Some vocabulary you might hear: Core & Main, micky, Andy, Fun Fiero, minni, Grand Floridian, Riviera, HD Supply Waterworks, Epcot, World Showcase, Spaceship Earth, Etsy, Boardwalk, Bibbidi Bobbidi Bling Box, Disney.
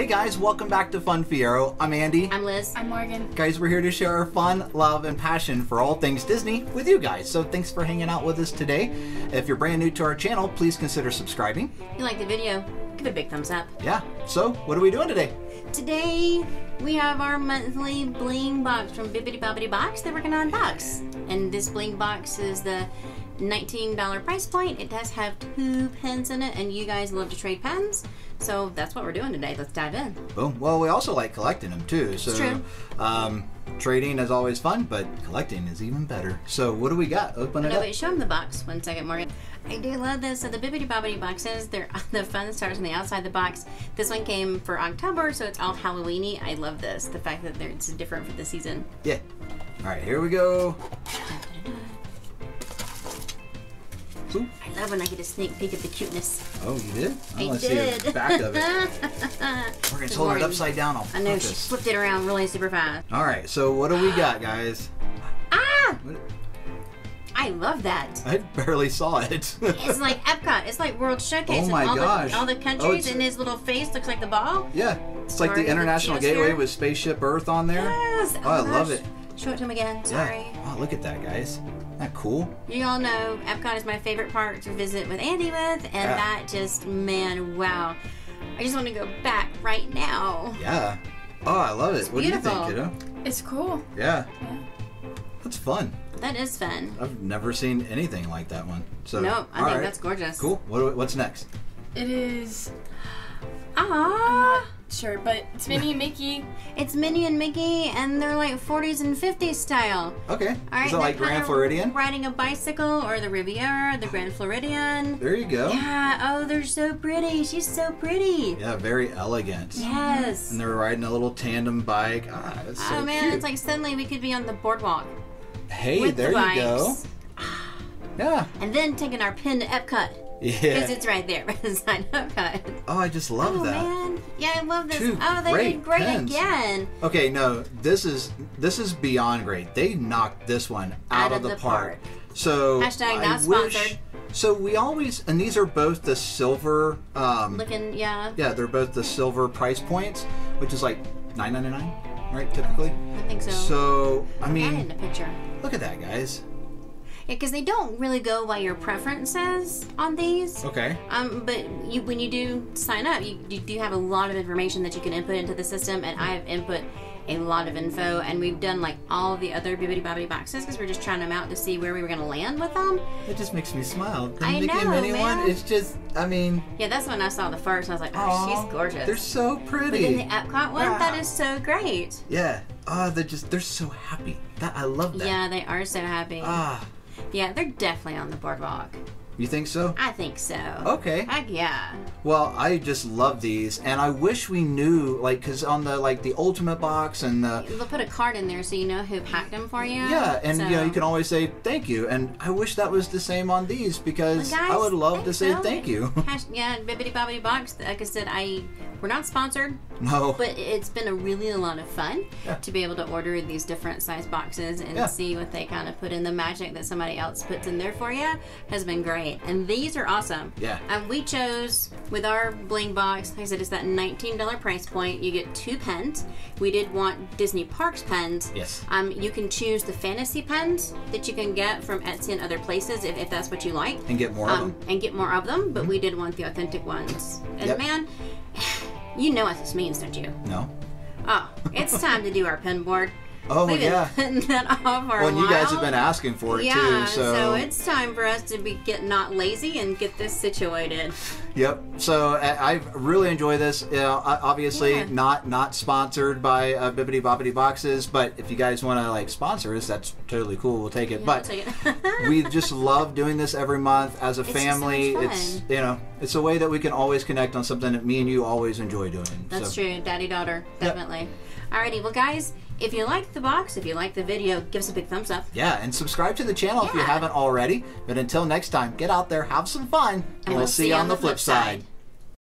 Hey guys, welcome back to Fun Fiero. I'm Andy. I'm Liz. I'm Morgan. Guys, we're here to share our fun, love, and passion for all things Disney with you guys. So thanks for hanging out with us today. If you're brand new to our channel, please consider subscribing. If you like the video, give it a big thumbs up. Yeah. So what are we doing today? Today we have our monthly bling box from Bibbidi Bobbidi Box that we're going to unbox. And this bling box is the $19 price point. It does have 2 pens in it, and you guys love to trade pens, so that's what we're doing today. Let's dive in. Boom. Well, we also like collecting them too, so it's true. Trading is always fun, but collecting is even better. So what do we got? Open it up. Wait, show them the box. One second, Morgan. I do love this. So the Bibbidi Bobbidi boxes, they're the fun starts on the outside the box. This one came for October, so it's all Halloween-y. I love this. The fact that it's different for the season. Yeah. All right, here we go. Ooh. I love when I get a sneak peek at the cuteness. Oh, you did? I did. See the back of it. We're going to hold it upside down. I know, she flipped it around really super fast. All right, so what do we got, guys? Ah! What? I love that. I barely saw it. It's like Epcot. It's like World Showcase. Oh my gosh. All the countries and his little face looks like the ball. Yeah. It's like the International Gateway with Spaceship Earth on there. Yes. Oh, I love it. Show it to him again. Sorry. Yeah. Oh, look at that, guys. Isn't that cool? You all know Epcot is my favorite park to visit with Andy with, and that just, man, wow. I just want to go back right now. Yeah. Oh, I love it. Beautiful. What do you think, kiddo? It's cool. Yeah. That's fun. That is fun. I've never seen anything like that one. So no, I think that's gorgeous. Cool. What's next? It is. Ah. Sure, but it's Minnie and Mickey. It's Minnie and Mickey, and they're like 40s and 50s style. Okay. All right, is it like Grand Floridian? Riding a bicycle, or the Riviera, the Grand Floridian. There you go. Yeah. Oh, they're so pretty. She's so pretty. Yeah, very elegant. Yes. And they're riding a little tandem bike. Ah, that's so cute. It's like suddenly we could be on the boardwalk. Hey, with there the bikes. You go. Yeah. And then taking our pin to Epcot. Yeah. Because it's right there. Oh, I just love that. Oh, man. Yeah, I love this. They did great again. Okay, no, this is beyond great. They knocked this one out of the park. So, hashtag not sponsored. So we always, and these are both the silver. Looking, yeah. Yeah, they're both the silver price points, which is like $9.99, right, typically? I think so. So, I mean. Look in the picture. Look at that, guys. Because they don't really go by your preferences on these. Okay. But when you do sign up, you do have a lot of information that you can input into the system, and I have input a lot of info, and we've done like all the other Bibbidi Bobbidi boxes because we're just trying them out to see where we were going to land with them. It just makes me smile. I know, man. It's just, I mean. Yeah, that's when I saw the first. I was like, oh, she's gorgeous. They're so pretty. But then the Epcot one, that is so great. Yeah. Oh, they're so happy. I love that. Yeah, they are so happy. Ah. Yeah, they're definitely on the boardwalk. You think so? I think so. Okay. Heck yeah. Well, I just love these, and I wish we knew, like, because on the the ultimate box and the they'll put a card in there so you know who packed them for you. Yeah, and you know you can always say thank you, and I wish that was the same on these because guys, I would love to say thank you. Yeah, Bibbidi Bobbidi Box. Like I said, we're not sponsored. No. But it's been a lot of fun to be able to order these different size boxes and see what they kind of put in. The magic that somebody else puts in there for you has been great. And these are awesome. Yeah. And we chose with our bling box, like I said, it's that $19 price point. You get 2 pens. We did want Disney Parks pens. Yes. You can choose the fantasy pens that you can get from Etsy and other places if that's what you like. And get more of them. And get more of them, but we did want the authentic ones. And man, you know what this means, don't you? No. Oh, it's time to do our pen board. Oh, We've been putting that off for a while. You guys have been asking for it too. So it's time for us to get not lazy and get this situated. Yep. So I really enjoy this. You know, obviously not sponsored by Bibbidi Bobbidi Boxes, but if you guys want to like sponsor us, that's totally cool. We'll take it. Yeah, but we'll take it. We just love doing this every month as a family. So it's it's a way that we can always connect on something that me and you always enjoy doing. That's true. Daddy daughter, definitely. Alrighty, well guys, if you liked the box, if you liked the video, give us a big thumbs up. Yeah, and subscribe to the channel if you haven't already. But until next time, get out there, have some fun, and we'll see you on the flip side.